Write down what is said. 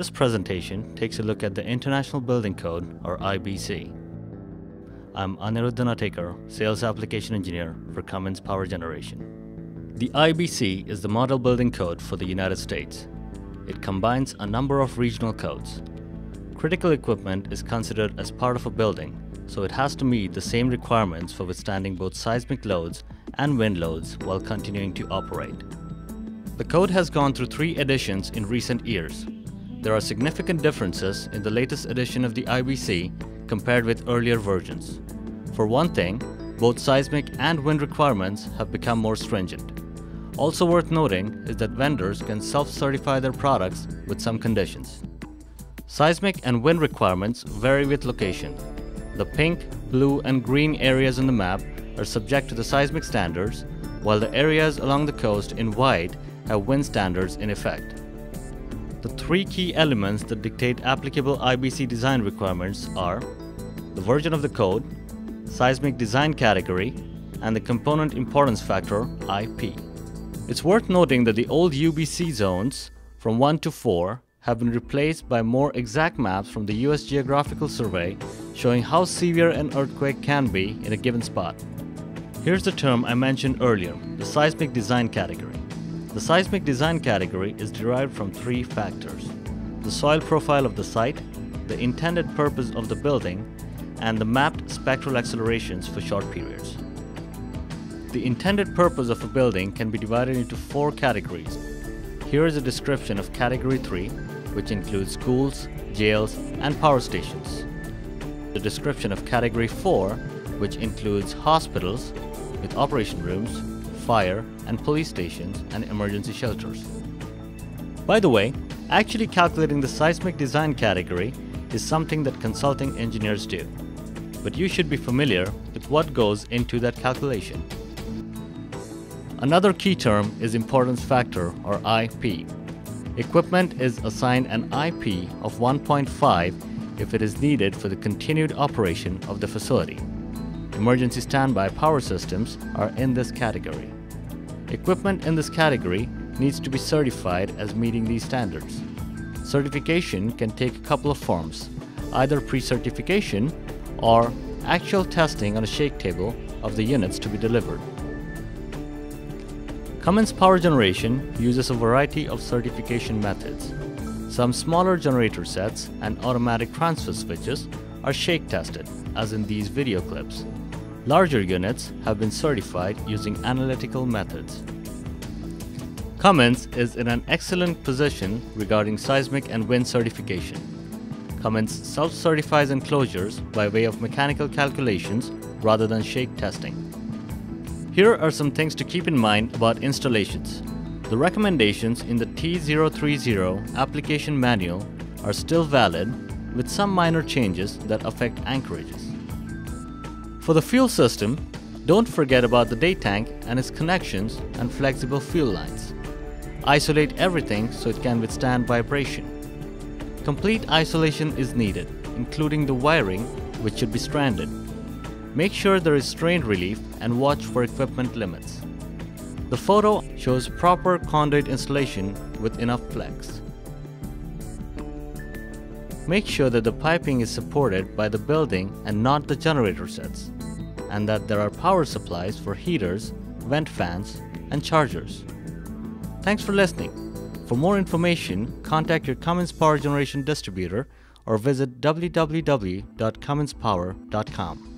This presentation takes a look at the International Building Code, or IBC. I'm Anirudh Dhanatekar, Sales Application Engineer for Cummins Power Generation. The IBC is the Model Building Code for the United States. It combines a number of regional codes. Critical equipment is considered as part of a building, so it has to meet the same requirements for withstanding both seismic loads and wind loads while continuing to operate. The code has gone through 3 editions in recent years. There are significant differences in the latest edition of the IBC compared with earlier versions. For one thing, both seismic and wind requirements have become more stringent. Also worth noting is that vendors can self-certify their products with some conditions. Seismic and wind requirements vary with location. The pink, blue, and green areas on the map are subject to the seismic standards, while the areas along the coast in white have wind standards in effect. The 3 key elements that dictate applicable IBC design requirements are the version of the code, seismic design category, and the component importance factor, IP. It's worth noting that the old UBC zones, from 1 to 4, have been replaced by more exact maps from the US Geographical Survey showing how severe an earthquake can be in a given spot. Here's the term I mentioned earlier, the seismic design category. The seismic design category is derived from 3 factors: the soil profile of the site, the intended purpose of the building, and the mapped spectral accelerations for short periods. The intended purpose of a building can be divided into 4 categories. Here is a description of Category 3, which includes schools, jails, and power stations. The description of Category 4, which includes hospitals with operation rooms, fire and police stations, and emergency shelters. By the way, actually calculating the seismic design category is something that consulting engineers do, but you should be familiar with what goes into that calculation. Another key term is importance factor, or IP. Equipment is assigned an IP of 1.5 if it is needed for the continued operation of the facility. Emergency standby power systems are in this category. Equipment in this category needs to be certified as meeting these standards. Certification can take a couple of forms, either pre-certification or actual testing on a shake table of the units to be delivered. Cummins Power Generation uses a variety of certification methods. Some smaller generator sets and automatic transfer switches are shake tested, as in these video clips. Larger units have been certified using analytical methods. Cummins is in an excellent position regarding seismic and wind certification. Cummins self-certifies enclosures by way of mechanical calculations rather than shake testing. Here are some things to keep in mind about installations. The recommendations in the T030 application manual are still valid, with some minor changes that affect anchorages. For the fuel system, don't forget about the day tank and its connections and flexible fuel lines. Isolate everything so it can withstand vibration. Complete isolation is needed, including the wiring, which should be stranded. Make sure there is strain relief and watch for equipment limits. The photo shows proper conduit installation with enough flex. Make sure that the piping is supported by the building and not the generator sets, and that there are power supplies for heaters, vent fans, and chargers. Thanks for listening. For more information, contact your Cummins Power Generation distributor or visit www.cumminspower.com.